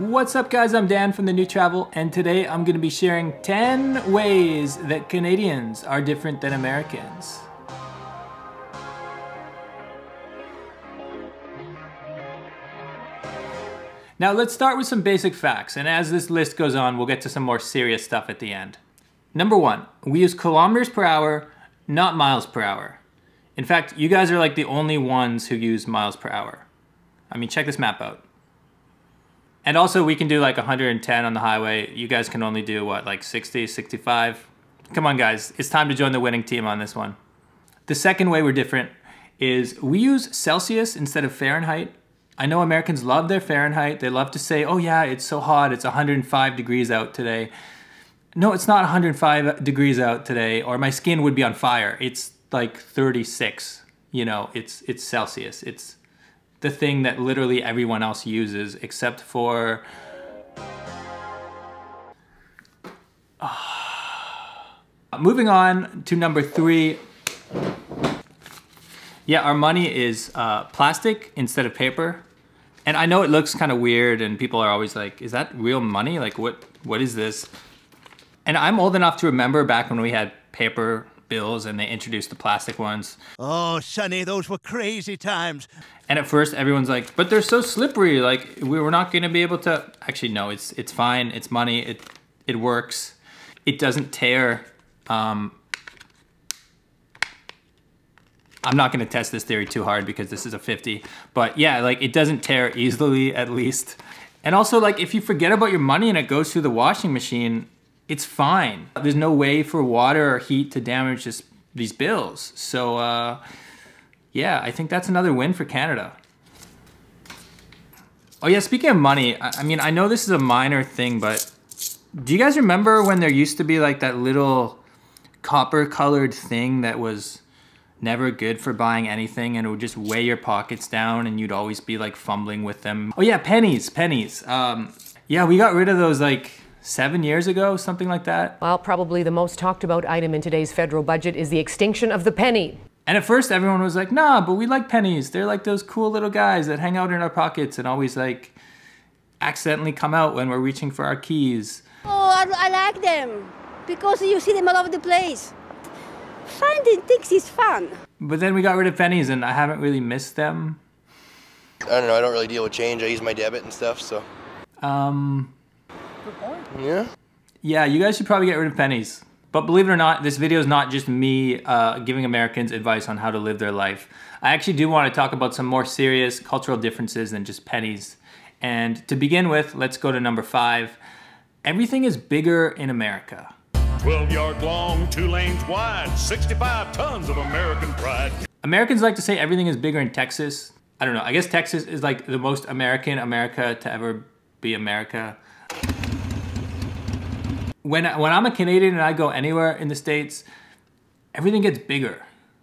What's up guys, I'm Dan from The New Travel, and today I'm going to be sharing 10 ways that Canadians are different than Americans. Now let's start with some basic facts, and as this list goes on, we'll get to some more serious stuff at the end. Number one, we use kilometers per hour, not miles per hour. In fact, you guys are like the only ones who use miles per hour. I mean, check this map out. And also we can do like 110 on the highway. You guys can only do what, like 60, 65? Come on guys, it's time to join the winning team on this one. The second way we're different is we use Celsius instead of Fahrenheit. I know Americans love their Fahrenheit. They love to say, oh yeah, it's so hot, it's 105 degrees out today. No, it's not 105 degrees out today, or my skin would be on fire. It's like 36, you know, it's Celsius. It's the thing that literally everyone else uses except for... Moving on to number three. Yeah, our money is plastic instead of paper. And I know it looks kind of weird and people are always like, is that real money? Like what is this? And I'm old enough to remember back when we had paper bills and they introduced the plastic ones. Oh, Sonny, those were crazy times. And at first everyone's like, but they're so slippery, like we were not gonna be able to. Actually, no, it's fine, it's money, it works. It doesn't tear. I'm not gonna test this theory too hard because this is a 50, but yeah, like it doesn't tear easily at least. And also like if you forget about your money and it goes through the washing machine, it's fine. There's no way for water or heat to damage these bills. So yeah, I think that's another win for Canada. Oh yeah, speaking of money, I mean, I know this is a minor thing, but do you guys remember when there used to be like that little copper colored thing that was never good for buying anything and it would just weigh your pockets down and you'd always be like fumbling with them? Oh yeah, pennies. Yeah, we got rid of those like 7 years ago, something like that. Well, probably the most talked about item in today's federal budget is the extinction of the penny. And at first everyone was like, nah, but we like pennies. They're like those cool little guys that hang out in our pockets and always like accidentally come out when we're reaching for our keys. Oh, I like them because you see them all over the place. Finding things is fun. But then we got rid of pennies and I haven't really missed them. I don't know, I don't really deal with change. I use my debit and stuff, so. Good point. Yeah. Yeah, you guys should probably get rid of pennies. But believe it or not, this video is not just me giving Americans advice on how to live their life. I actually do want to talk about some more serious cultural differences than just pennies. And to begin with, let's go to number five. Everything is bigger in America. 12-yard long, 2 lanes wide, 65 tons of American pride. Americans like to say everything is bigger in Texas. I don't know, I guess Texas is like the most American America to ever be America. When I'm a Canadian and I go anywhere in the States, everything gets bigger.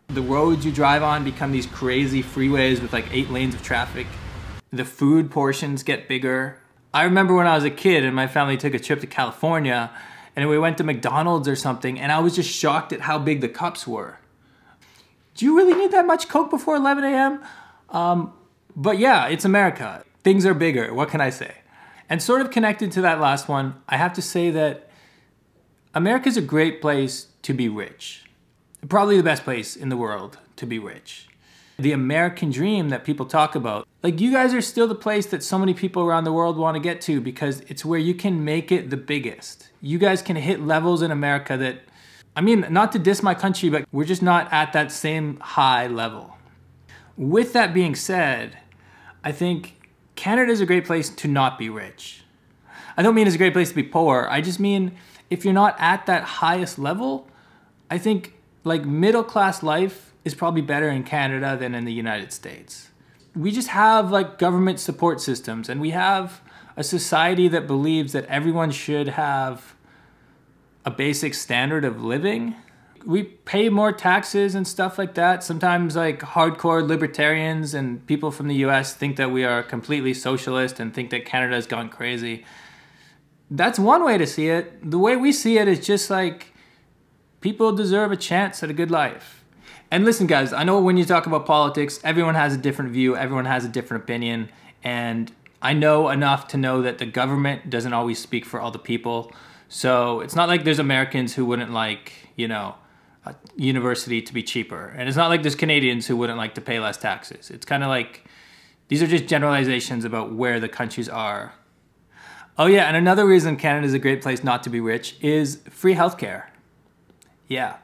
The roads you drive on become these crazy freeways with like 8 lanes of traffic. The food portions get bigger. I remember when I was a kid and my family took a trip to California and we went to McDonald's or something and I was just shocked at how big the cups were. Do you really need that much Coke before 11 a.m.? But yeah, it's America. Things are bigger, what can I say? And sort of connected to that last one, I have to say that America's a great place to be rich. Probably the best place in the world to be rich. The American dream that people talk about, like you guys are still the place that so many people around the world want to get to because it's where you can make it the biggest. You guys can hit levels in America that, I mean, not to diss my country, but we're just not at that same high level. With that being said, I think Canada's a great place to not be rich. I don't mean it's a great place to be poor, I just mean if you're not at that highest level, I think like middle class life is probably better in Canada than in the United States. We just have like government support systems and we have a society that believes that everyone should have a basic standard of living. We pay more taxes and stuff like that. Sometimes like hardcore libertarians and people from the US think that we are completely socialist and think that Canada has gone crazy. That's one way to see it. The way we see it is just like, people deserve a chance at a good life. And listen guys, I know when you talk about politics, everyone has a different view, everyone has a different opinion, and I know enough to know that the government doesn't always speak for all the people. So it's not like there's Americans who wouldn't like, you know, a university to be cheaper. And it's not like there's Canadians who wouldn't like to pay less taxes. It's kind of like, these are just generalizations about where the countries are. Oh yeah, and another reason Canada is a great place not to be rich is free healthcare. Yeah.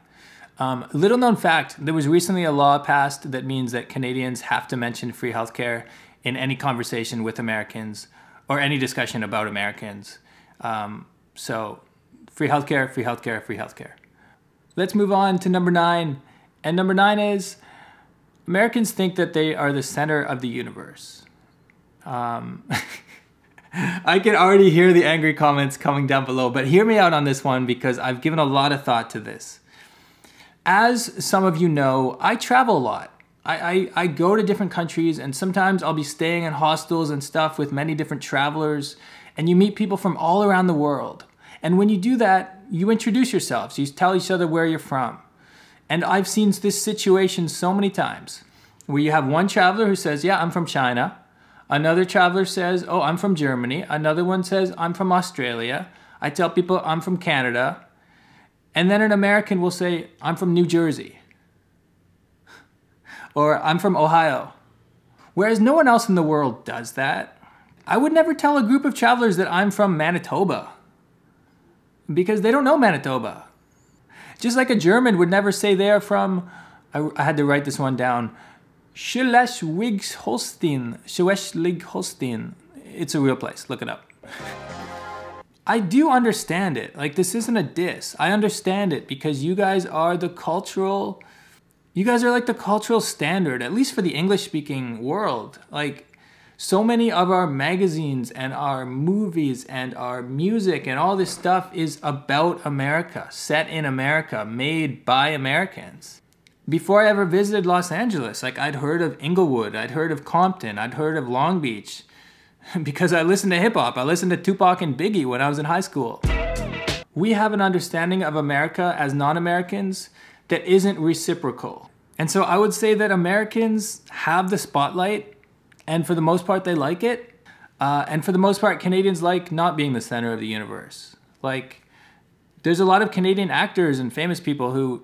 Little known fact, there was recently a law passed that means that Canadians have to mention free healthcare in any conversation with Americans or any discussion about Americans. So free healthcare, free healthcare, free healthcare. Let's move on to number 9. And number 9 is Americans think that they are the center of the universe. I can already hear the angry comments coming down below, but hear me out on this one because I've given a lot of thought to this. As some of you know, I travel a lot. I go to different countries, and sometimes I'll be staying in hostels and stuff with many different travelers, and you meet people from all around the world. And when you do that, you introduce yourselves, you tell each other where you're from. And I've seen this situation so many times, where you have one traveler who says, yeah, I'm from China. Another traveler says, oh, I'm from Germany. Another one says, I'm from Australia. I tell people I'm from Canada. And then an American will say, I'm from New Jersey. Or I'm from Ohio. Whereas no one else in the world does that. I would never tell a group of travelers that I'm from Manitoba because they don't know Manitoba. Just like a German would never say they are from, I had to write this one down, Schleswig-Holstein. Schleswig-Holstein. It's a real place, look it up. I do understand it, like this isn't a diss. I understand it because you guys are the cultural, you guys are like the cultural standard, at least for the English-speaking world. Like, so many of our magazines and our movies and our music and all this stuff is about America, set in America, made by Americans. Before I ever visited Los Angeles, like I'd heard of Inglewood, I'd heard of Compton, I'd heard of Long Beach, because I listened to hip hop, I listened to Tupac and Biggie when I was in high school. We have an understanding of America as non-Americans that isn't reciprocal. And so I would say that Americans have the spotlight, and for the most part, they like it. And for the most part, Canadians like not being the center of the universe. Like, there's a lot of Canadian actors and famous people who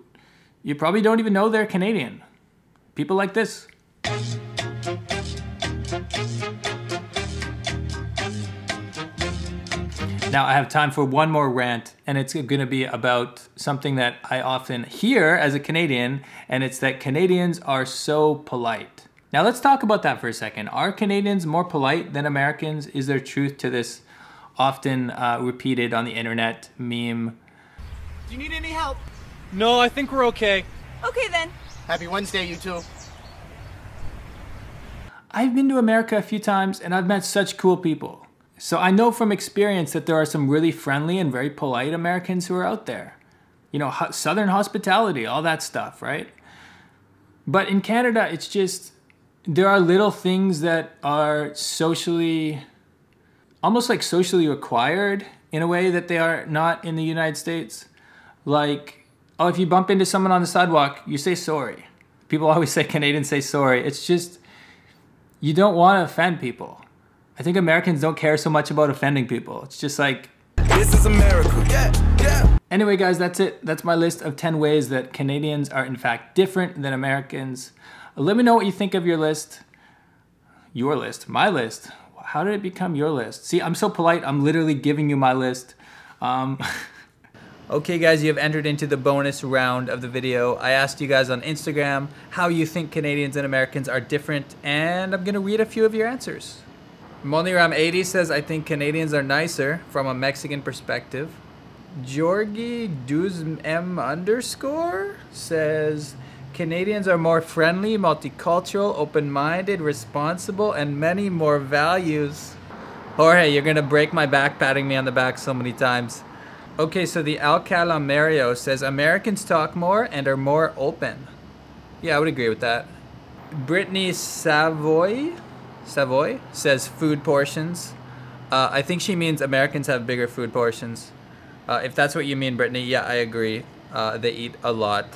you probably don't even know they're Canadian. People like this. Now I have time for one more rant, and it's gonna be about something that I often hear as a Canadian, and it's that Canadians are so polite. Now let's talk about that for a second. Are Canadians more polite than Americans? Is there truth to this often repeated on the internet meme? Do you need any help? No, I think we're okay. Okay then. Happy Wednesday, you two. I've been to America a few times and I've met such cool people. So I know from experience that there are some really friendly and very polite Americans who are out there. You know, Southern hospitality, all that stuff, right? But in Canada, it's just, there are little things that are socially, almost like socially required in a way that they are not in the United States. Like, oh, if you bump into someone on the sidewalk, you say sorry. People always say Canadians say sorry. It's just, you don't want to offend people. I think Americans don't care so much about offending people. It's just like, this is America, yeah, yeah. Anyway, guys, that's it. That's my list of 10 ways that Canadians are in fact different than Americans. Let me know what you think of your list. Your list, my list. How did it become your list? See, I'm so polite, I'm literally giving you my list. Okay guys, you have entered into the bonus round of the video. I asked you guys on Instagram how you think Canadians and Americans are different, and I'm gonna read a few of your answers. Moniram80 says, I think Canadians are nicer from a Mexican perspective. JorgieDuzm_, says, Canadians are more friendly, multicultural, open-minded, responsible, and many more values. Jorge, you're gonna break my back patting me on the back so many times. Okay, so the Alcala Mario says, Americans talk more and are more open. Yeah, I would agree with that. Brittany Savoy says, food portions. I think she means Americans have bigger food portions. If that's what you mean, Brittany, yeah, I agree. They eat a lot.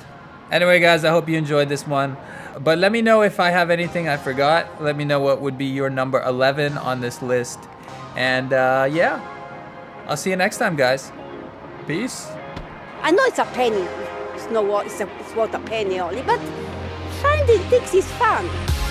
Anyway, guys, I hope you enjoyed this one. But let me know if I have anything I forgot. Let me know what would be your number 11 on this list. And yeah, I'll see you next time, guys. Peace. I know it's a penny. It's worth a penny only, but finding things is fun.